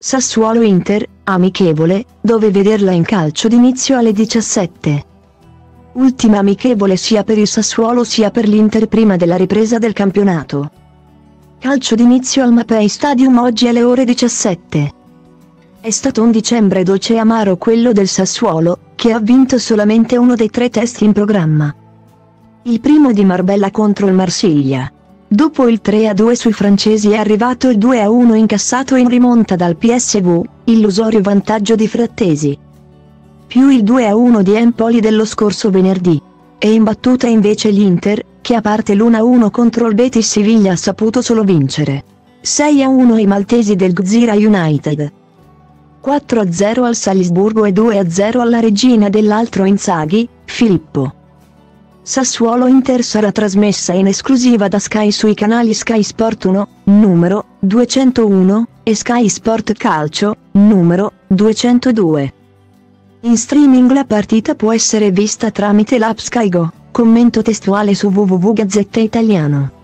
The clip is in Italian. Sassuolo Inter, amichevole, dove vederla in calcio d'inizio alle 17. Ultima amichevole sia per il Sassuolo sia per l'Inter prima della ripresa del campionato. Calcio d'inizio al Mapei Stadium oggi alle ore 17. È stato un dicembre dolce e amaro quello del Sassuolo, che ha vinto solamente uno dei tre test in programma. Il primo di Marbella contro il Marsiglia. Dopo il 3-2 sui francesi è arrivato il 2-1 incassato in rimonta dal PSV, illusorio vantaggio di Frattesi. Più il 2-1 di Empoli dello scorso venerdì. È imbattuta invece l'Inter, che a parte l'1-1 contro il Betis Siviglia ha saputo solo vincere. 6-1 ai maltesi del Gzira United. 4-0 al Salisburgo e 2-0 alla regina dell'altro Inzaghi, Filippo. Sassuolo Inter sarà trasmessa in esclusiva da Sky sui canali Sky Sport 1, numero 201, e Sky Sport Calcio, numero 202. In streaming la partita può essere vista tramite l'app SkyGo, commento testuale su www.gazzetta Italiano.